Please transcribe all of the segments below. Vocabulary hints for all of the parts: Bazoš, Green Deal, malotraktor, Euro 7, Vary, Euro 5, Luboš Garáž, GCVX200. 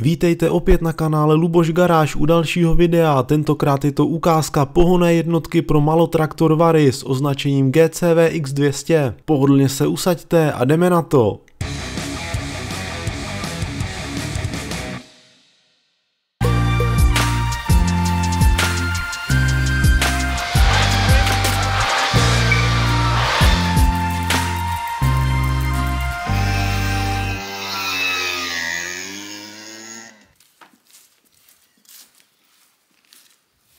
Vítejte opět na kanále Luboš Garáž u dalšího videa, tentokrát je to ukázka pohonné jednotky pro malotraktor Vary s označením GCVX200. Pohodlně se usaďte a jdeme na to.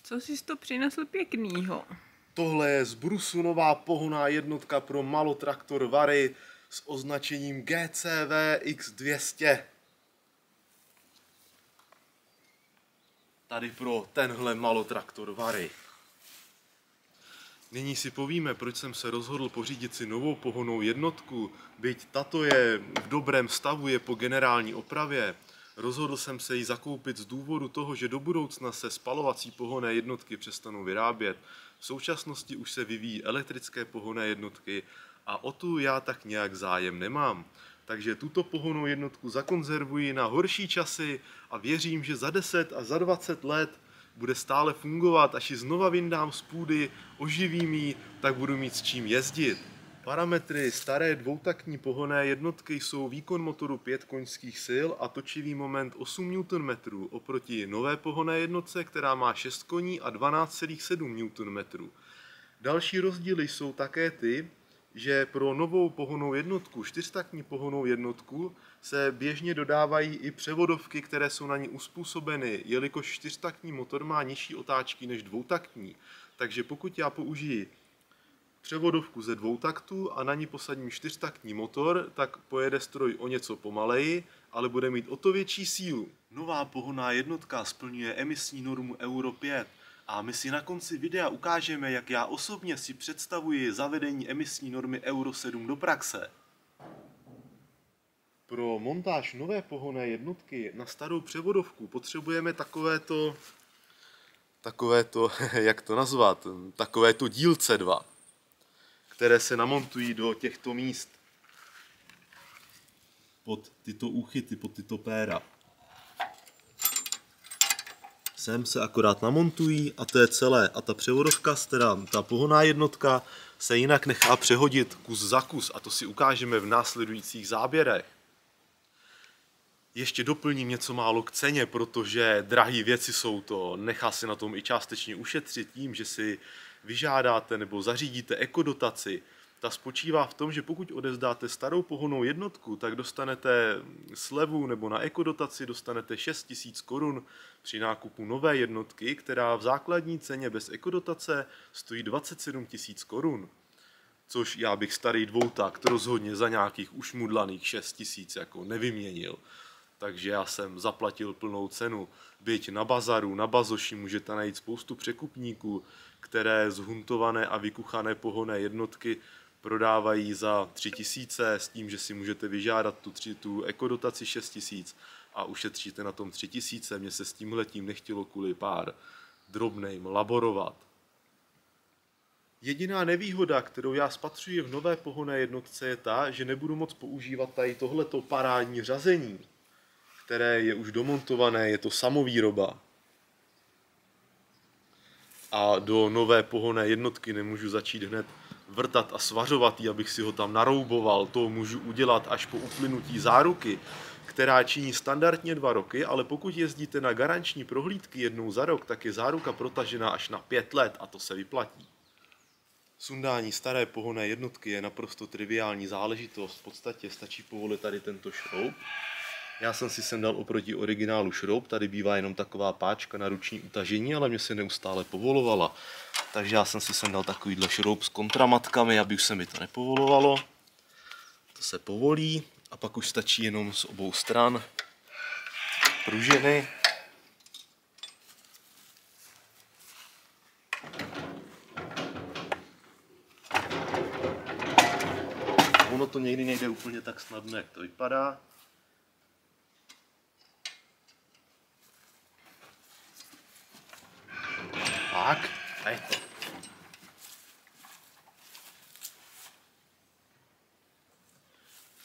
Co jsi to přinesl pěknýho? Tohle je zbrusunová pohonná jednotka pro malotraktor Vary s označením GCVX200. Tady pro tenhle malotraktor Vary. Nyní si povíme, proč jsem se rozhodl pořídit si novou pohonnou jednotku, byť tato je v dobrém stavu, je po generální opravě. Rozhodl jsem se ji zakoupit z důvodu toho, že do budoucna se spalovací pohonné jednotky přestanou vyrábět. V současnosti už se vyvíjí elektrické pohonné jednotky a o tu já tak nějak zájem nemám. Takže tuto pohonnou jednotku zakonzervuji na horší časy a věřím, že za 10 a za 20 let bude stále fungovat, až ji znova vyndám z půdy, oživím ji, tak budu mít s čím jezdit. Parametry staré dvoutaktní pohonné jednotky jsou výkon motoru 5 koňských sil a točivý moment 8 Nm oproti nové pohonné jednotce, která má 6 koní a 12,7 Nm. Další rozdíly jsou také ty, že pro novou pohonnou jednotku, čtyřtaktní pohonnou jednotku, se běžně dodávají i převodovky, které jsou na ní uspůsobeny, jelikož čtyřtaktní motor má nižší otáčky než dvoutaktní. Takže pokud já použiji převodovku ze dvou taktů a na ní posadím čtyřtaktní motor, tak pojede stroj o něco pomaleji, ale bude mít o to větší sílu. Nová pohonná jednotka splňuje emisní normu Euro 5 a my si na konci videa ukážeme, jak já osobně si představuji zavedení emisní normy Euro 7 do praxe. Pro montáž nové pohonné jednotky na starou převodovku potřebujeme takovéto, jak to nazvat, takovéto dílce dva, které se namontují do těchto míst pod tyto úchyty, pod tyto péra. Sem se akorát namontují a to je celé. A ta převodovka, teda ta pohonná jednotka, se jinak nechá přehodit kus za kus a to si ukážeme v následujících záběrech. Ještě doplním něco málo k ceně, protože drahé věci jsou to. Nechá se na tom i částečně ušetřit tím, že si vyžádáte nebo zařídíte ekodotaci. Ta spočívá v tom, že pokud odevzdáte starou pohonnou jednotku, tak dostanete slevu nebo na ekodotaci dostanete 6 000 korun při nákupu nové jednotky, která v základní ceně bez ekodotace stojí 27 000 korun. Což já bych starý dvoutakt rozhodně za nějakých ušmudlaných 6 000 jako nevyměnil. Takže já jsem zaplatil plnou cenu. Byť na bazaru, na bazoši můžete najít spoustu překupníků, které zhuntované a vykuchané pohonné jednotky prodávají za 3 000 s tím, že si můžete vyžádat tu ekodotaci 6 000 a ušetříte na tom 3 000. Mně se s tímhletím nechtělo kvůli pár drobným laborovat. Jediná nevýhoda, kterou já spatřuji v nové pohonné jednotce, je ta, že nebudu moc používat tady tohleto parádní řazení, které je už domontované, je to samovýroba. A do nové pohonné jednotky nemůžu začít hned vrtat a svařovat ji, abych si ho tam narouboval. To můžu udělat až po uplynutí záruky, která činí standardně 2 roky, ale pokud jezdíte na garanční prohlídky jednou za rok, tak je záruka protažená až na 5 let a to se vyplatí. Sundání staré pohonné jednotky je naprosto triviální záležitost. V podstatě stačí povolit tady tento šroub. Já jsem si sem dal oproti originálu šroub, tady bývá jenom taková páčka na ruční utažení, ale mě se neustále povolovala. Takže já jsem si sem dal takovýhle šroub s kontramatkami, aby už se mi to nepovolovalo. To se povolí a pak už stačí jenom z obou stran pružiny. Ono to někdy nejde úplně tak snadno, jak to vypadá. Tak, a je to.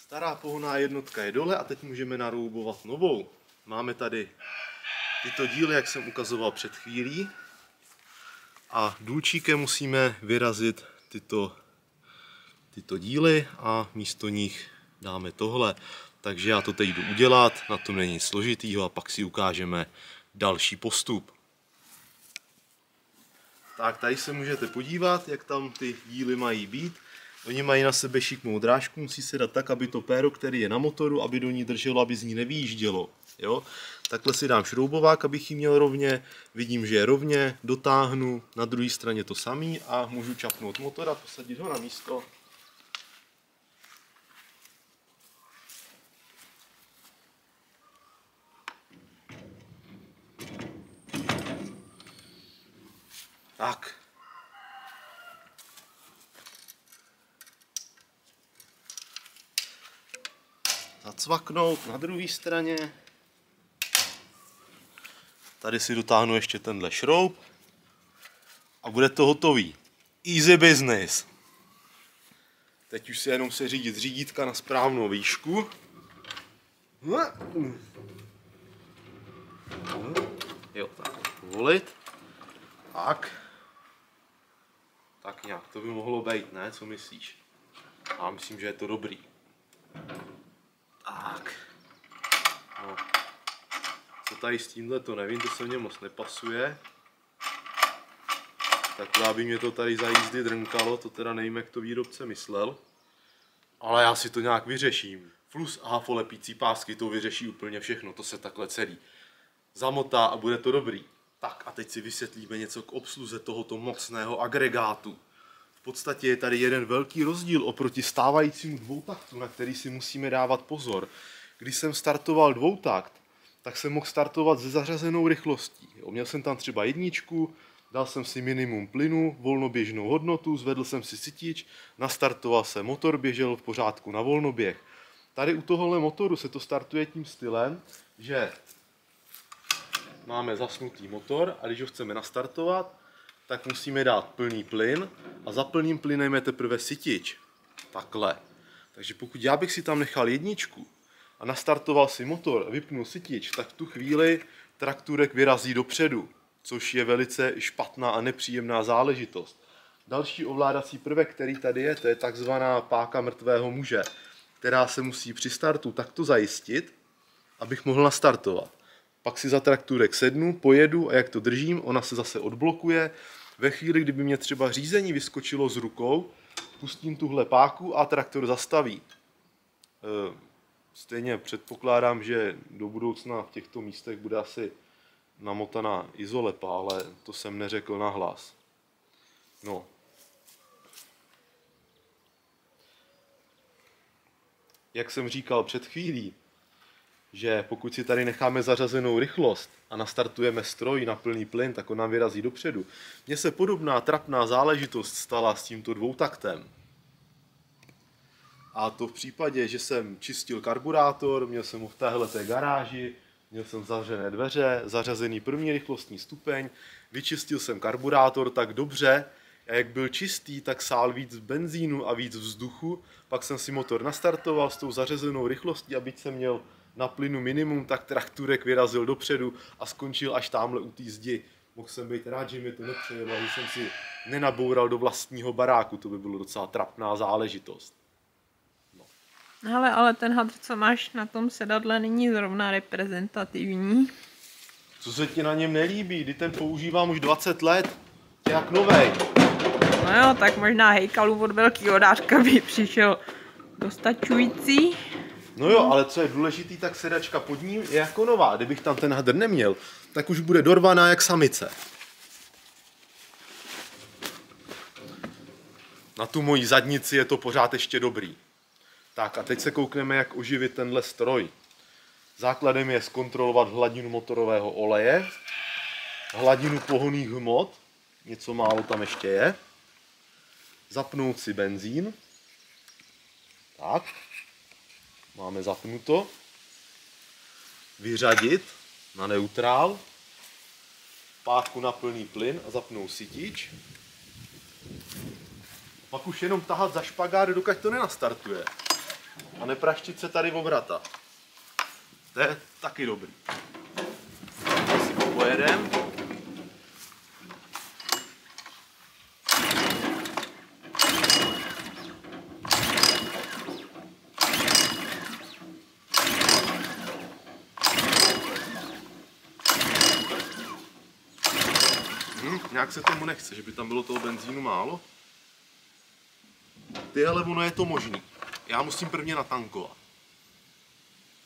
Stará pohonná jednotka je dole a teď můžeme naroubovat novou. Máme tady tyto díly, jak jsem ukazoval před chvílí. A důlčíkem musíme vyrazit tyto díly a místo nich dáme tohle. Takže já to teď jdu udělat, na tom není nic složitýho a pak si ukážeme další postup. Tak tady se můžete podívat, jak tam ty díly mají být. Oni mají na sebe šikmou drážku, musí se dát tak, aby to péro, který je na motoru, aby do ní drželo, aby z ní nevyjíždělo. Jo? Takhle si dám šroubovák, abych ji měl rovně, vidím, že je rovně, dotáhnu, na druhé straně to samý a můžu čapnout motor a posadit ho na místo. Tak. Zacvaknout na druhé straně. Tady si dotáhnu ještě tenhle šroub a bude to hotový. Easy business. Teď už si jenom seřídit řídítka na správnou výšku. Jo, tak volit. Tak. Tak nějak to by mohlo být, ne? Co myslíš? Já myslím, že je to dobrý. Tak. No. Co tady s tímhle, to nevím, to se mně moc nepasuje. Takhle, aby mě to tady za jízdy drnkalo, to teda nevím, jak to výrobce myslel. Ale já si to nějak vyřeším. Plus háfolepící pásky, to vyřeší úplně všechno, to se takhle celý zamotá a bude to dobrý. Tak a teď si vysvětlíme něco k obsluze tohoto mocného agregátu. V podstatě je tady jeden velký rozdíl oproti stávajícímu dvoutaktu, na který si musíme dávat pozor. Když jsem startoval dvoutakt, tak jsem mohl startovat se zařazenou rychlostí. Měl jsem tam třeba jedničku, dal jsem si minimum plynu, volnoběžnou hodnotu, zvedl jsem si citič, nastartoval se motor, běžel v pořádku na volnoběh. Tady u tohohle motoru se to startuje tím stylem, že máme zasnutý motor a když ho chceme nastartovat, tak musíme dát plný plyn a za plným plynem je teprve sytič. Takhle. Takže pokud já bych si tam nechal jedničku a nastartoval si motor a vypnul sytič, tak v tu chvíli traktůrek vyrazí dopředu, což je velice špatná a nepříjemná záležitost. Další ovládací prvek, který tady je, to je takzvaná páka mrtvého muže, která se musí při startu takto zajistit, abych mohl nastartovat. Pak si za traktůrek sednu, pojedu a jak to držím, ona se zase odblokuje. Ve chvíli, kdyby mě třeba řízení vyskočilo z rukou, pustím tuhle páku a traktor zastaví. Stejně předpokládám, že do budoucna v těchto místech bude asi namotaná izolepa, ale to jsem neřekl nahlas. No. Jak jsem říkal před chvílí, že pokud si tady necháme zařazenou rychlost a nastartujeme stroj na plný plyn, tak on nám vyrazí dopředu. Mně se podobná trapná záležitost stala s tímto dvoutaktem. A to v případě, že jsem čistil karburátor, měl jsem ho v téhleté garáži, měl jsem zavřené dveře, zařazený první rychlostní stupeň, vyčistil jsem karburátor tak dobře, a jak byl čistý, tak sál víc benzínu a víc vzduchu, pak jsem si motor nastartoval s tou zařazenou rychlostí a byť jsem měl na plynu minimum, tak traktůrek vyrazil dopředu a skončil až tamhle u té zdi. Mohl jsem být rád, že mi to nepřejelo, že jsem si nenaboural do vlastního baráku, to by bylo docela trapná záležitost. No. Hele, ale ten hadr, co máš na tom sedadle, není zrovna reprezentativní. Co se ti na něm nelíbí? Kdy ten používám už 20 let, je jak novej. No jo, tak možná hejkalů od velkýho dárka by přišel dostačující. No jo, ale co je důležitý, tak sedačka pod ním je jako nová. Kdybych tam ten hadr neměl, tak už bude dorvaná jak samice. Na tu moji zadnici je to pořád ještě dobrý. Tak a teď se koukneme, jak oživit tenhle stroj. Základem je zkontrolovat hladinu motorového oleje, hladinu pohonných hmot, něco málo tam ještě je, zapnout si benzín. Tak. Máme zapnuto, vyřadit na neutrál, pátku na plný plyn a zapnout sytič. Pak už jenom tahat za špagát, dokud to nenastartuje a nepraštit se tady obrata. To je taky dobrý. Tady si pojedem. Nějak se tomu nechce, že by tam bylo toho benzínu málo. Ty, ale ono je to možný. Já musím prvně natankovat.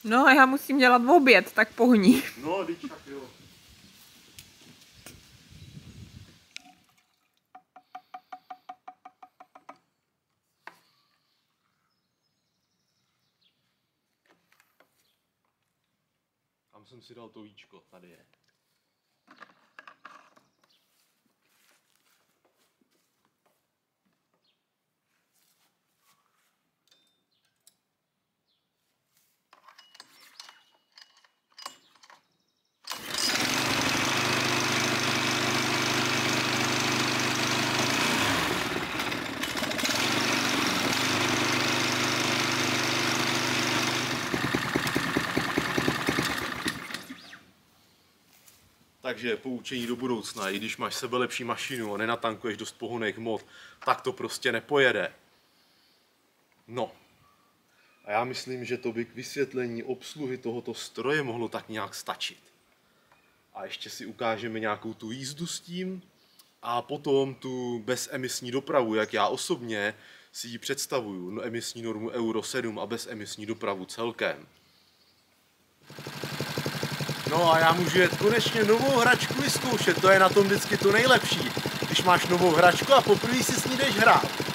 No a já musím dělat oběd, tak pohní. No, teď tak jo. Tam jsem si dal to víčko, tady je. Takže poučení do budoucna, i když máš sebelepší mašinu a nenatankuješ dost pohonných hmot, tak to prostě nepojede. No. A já myslím, že to by k vysvětlení obsluhy tohoto stroje mohlo tak nějak stačit. A ještě si ukážeme nějakou tu jízdu s tím a potom tu bezemisní dopravu, jak já osobně si ji představuju, no, emisní normu Euro 7 a bezemisní dopravu celkem. No a já můžu jet konečně novou hračku vyzkoušet, to je na tom vždycky to nejlepší, když máš novou hračku a poprvé si s ní jdeš hrát.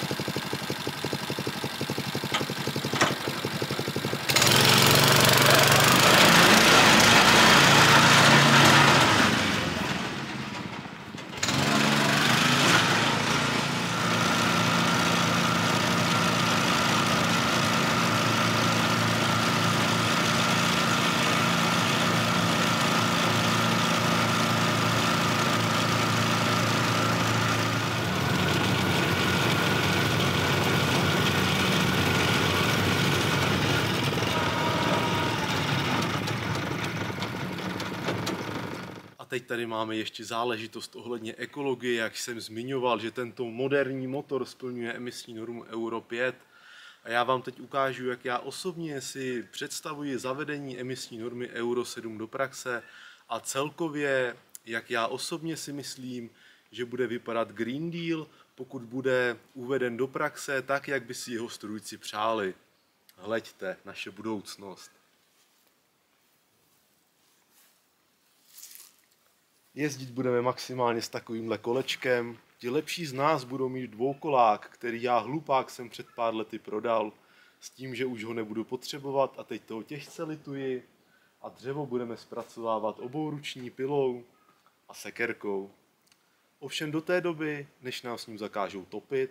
Teď tady máme ještě záležitost ohledně ekologie, jak jsem zmiňoval, že tento moderní motor splňuje emisní normu Euro 5. A já vám teď ukážu, jak já osobně si představuji zavedení emisní normy Euro 7 do praxe a celkově, jak já osobně si myslím, že bude vypadat Green Deal, pokud bude uveden do praxe tak, jak by si jeho strůjci přáli. Hleďte, naše budoucnost. Jezdit budeme maximálně s takovýmhle kolečkem. Ti lepší z nás budou mít dvoukolák, který já hlupák jsem před pár lety prodal, s tím, že už ho nebudu potřebovat a teď toho těžce lituji. A dřevo budeme zpracovávat obouruční pilou a sekerkou. Ovšem do té doby, než nás s ním zakážou topit,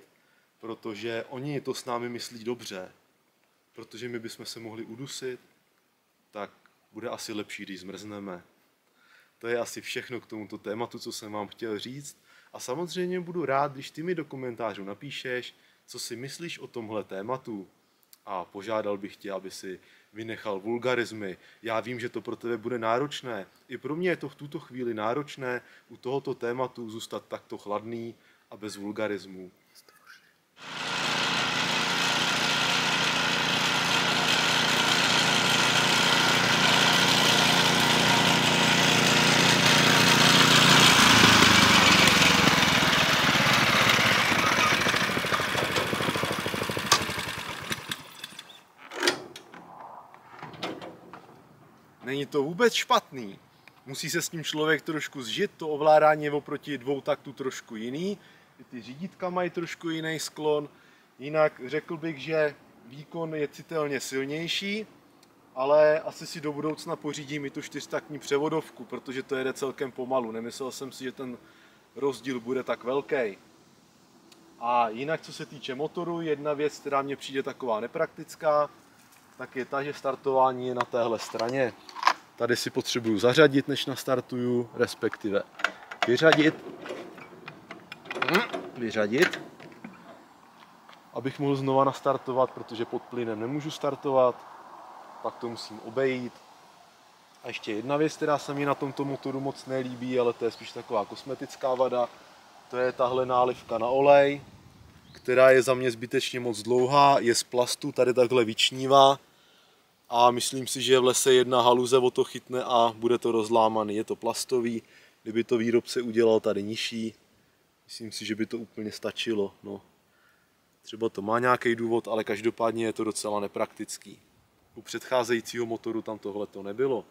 protože oni to s námi myslí dobře. Protože my bychom se mohli udusit, tak bude asi lepší, když zmrzneme. To je asi všechno k tomuto tématu, co jsem vám chtěl říct. A samozřejmě budu rád, když ty mi do komentářů napíšeš, co si myslíš o tomhle tématu. A požádal bych tě, aby si vynechal vulgarismy. Já vím, že to pro tebe bude náročné. I pro mě je to v tuto chvíli náročné u tohoto tématu zůstat takto chladný a bez vulgarismů. Není to vůbec špatný. Musí se s tím člověk trošku zžít, to ovládání je oproti dvou taktu trošku jiný. Ty řídítka mají trošku jiný sklon. Jinak řekl bych, že výkon je citelně silnější, ale asi si do budoucna pořídím i tu čtyřtaktní převodovku, protože to jede celkem pomalu. Nemyslel jsem si, že ten rozdíl bude tak velký. A jinak co se týče motoru, jedna věc, která mně přijde taková nepraktická, tak je ta, že startování je na téhle straně. Tady si potřebuju zařadit, než nastartuju, respektive vyřadit, abych mohl znova nastartovat, protože pod plynem nemůžu startovat, pak to musím obejít A ještě jedna věc, která se mi na tomto motoru moc nelíbí, ale to je spíš taková kosmetická vada, to je tahle nálivka na olej, která je za mě zbytečně moc dlouhá, je z plastu, tady takhle vyčnívá a myslím si, že v lese jedna haluze o to chytne a bude to rozlámaný. Je to plastový, kdyby to výrobce udělal tady nižší, myslím si, že by to úplně stačilo. No. Třeba to má nějaký důvod, ale každopádně je to docela nepraktický. U předcházejícího motoru tam tohle to nebylo.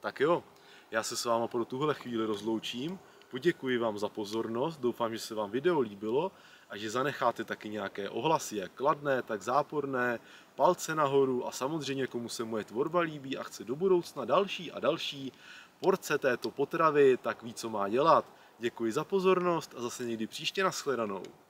Tak jo, já se s váma pro tuhle chvíli rozloučím, poděkuji vám za pozornost, doufám, že se vám video líbilo a že zanecháte taky nějaké ohlasy, jak kladné, tak záporné, palce nahoru a samozřejmě komu se moje tvorba líbí a chce do budoucna další a další porce této potravy, tak ví, co má dělat. Děkuji za pozornost a zase někdy příště, nashledanou.